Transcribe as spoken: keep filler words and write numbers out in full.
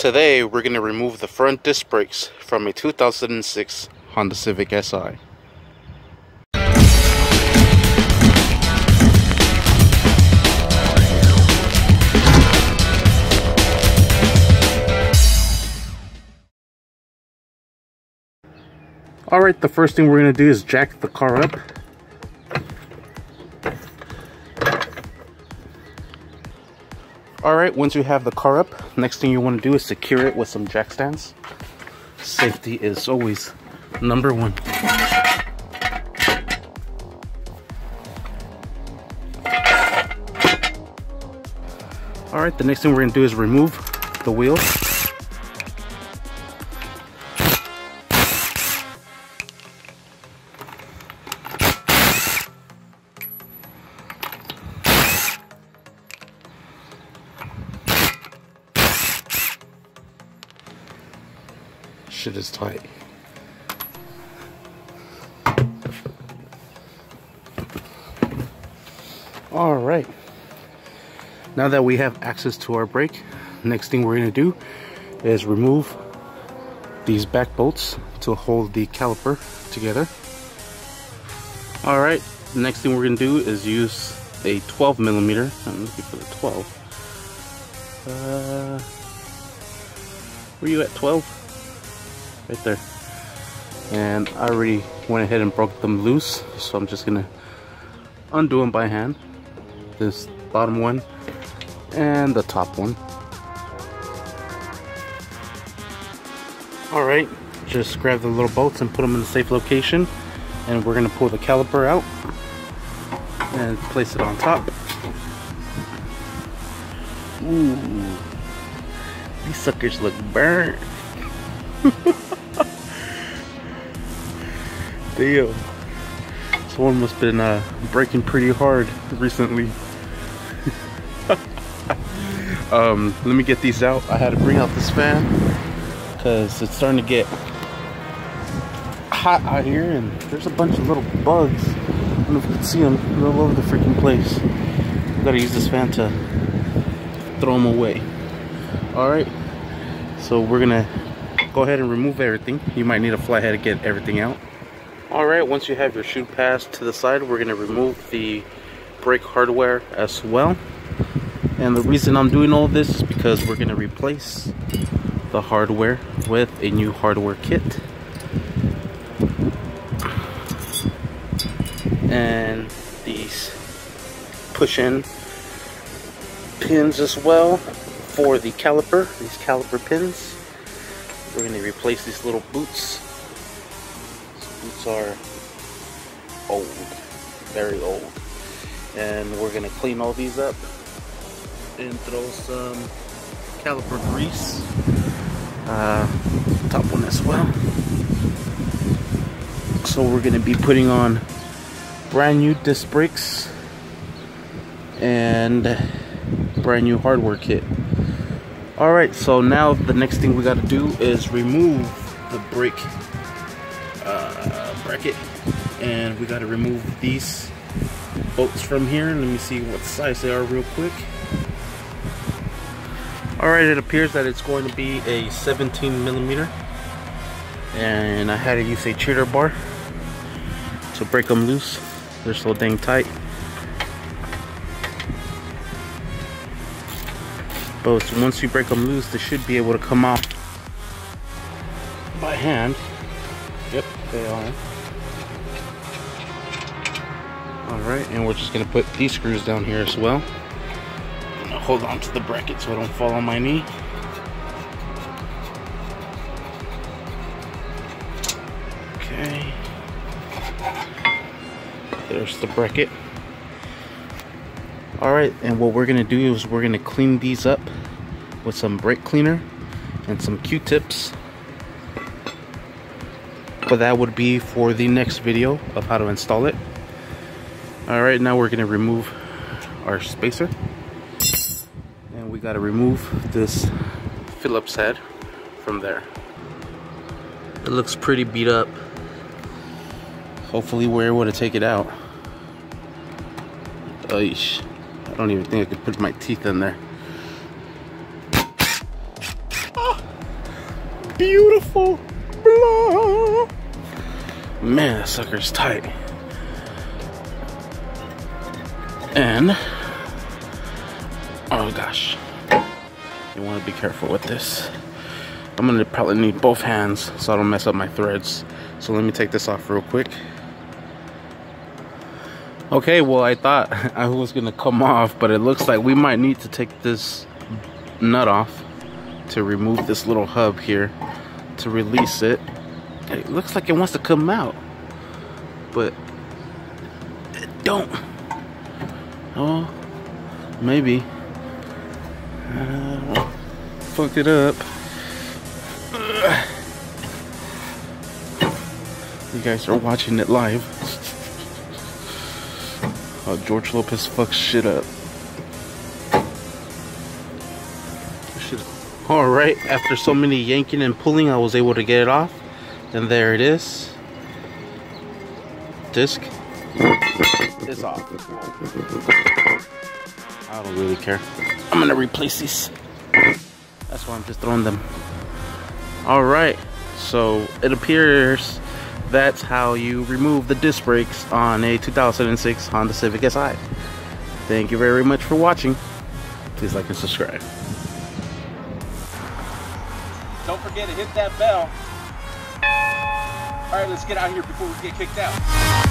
Today we're going to remove the front disc brakes from a two thousand six Honda Civic S I. Alright, the first thing we're going to do is jack the car up. Alright, once you have the car up, next thing you want to do is secure it with some jack stands. Safety is always number one. Alright, the next thing we're going to do is remove the wheel. Shit is tight. All right, now that we have access to our brake, next thing we're going to do is remove these back bolts to hold the caliper together. All right, next thing we're going to do is use a twelve millimeter. I'm looking for the twelve. Uh, were you at twelve? Right there. And I already went ahead and broke them loose, so I'm just gonna undo them by hand, this bottom one and the top one. All right, just grab the little bolts and put them in a safe location, and we're gonna pull the caliper out and place it on top. Ooh, these suckers look burnt. Damn. Someone must have been uh, braking pretty hard recently. um, let me get these out. I had to bring out this fan because it's starting to get hot out here, and there's a bunch of little bugs. I don't know if you can see them. They're all over the freaking place. Gotta use this fan to throw them away. Alright, so we're gonna go ahead and remove everything. You might need a flathead to get everything out. Alright, once you have your chute passed to the side, we're going to remove the brake hardware as well. And the reason I'm doing all this is because we're going to replace the hardware with a new hardware kit. And these push-in pins as well for the caliper, these caliper pins. We're going to replace these little boots. Boots are old, very old, and we're gonna clean all these up and throw some caliper grease, uh, top one as well. So we're gonna be putting on brand new disc brakes and brand new hardware kit. All right, so now the next thing we gotta do is remove the brake Uh, bracket, and we got to remove these bolts from here. Let me see what size they are real quick. Alright, it appears that it's going to be a seventeen millimeter, and I had to use a cheater bar to break them loose. They're so dang tight, but once you break them loose, they should be able to come out by hand. Yep, they are. Alright, and we're just going to put these screws down here as well. I'm going to hold on to the bracket so I don't fall on my knee. Okay. There's the bracket. Alright, and what we're going to do is we're going to clean these up with some brake cleaner and some Q-tips. But that would be for the next video of how to install it. All right, now we're gonna remove our spacer, and we gotta remove this Phillips head from there. It looks pretty beat up. Hopefully we're able to take it out. Oish. I don't even think I could put my teeth in there. Oh. beautiful. Blah. Man, that sucker's tight. And, oh gosh, you want to be careful with this. I'm gonna probably need both hands so I don't mess up my threads. So let me take this off real quick. Okay, well, I thought I was gonna come off, but it looks like we might need to take this nut off to remove this little hub here to release it. It looks like it wants to come out, but it don't. Oh, maybe. Uh, fucked it up. Ugh. You guys are watching it live. Oh, George Lopez fucks shit up. Alright, after so many yanking and pulling, I was able to get it off. And there it is. Disc. This off. I don't really care. I'm gonna replace these. That's why I'm just throwing them. Alright, so it appears that's how you remove the disc brakes on a two thousand six Honda Civic S I. Thank you very much for watching. Please like and subscribe. Don't forget to hit that bell. Alright, let's get out of here before we get kicked out.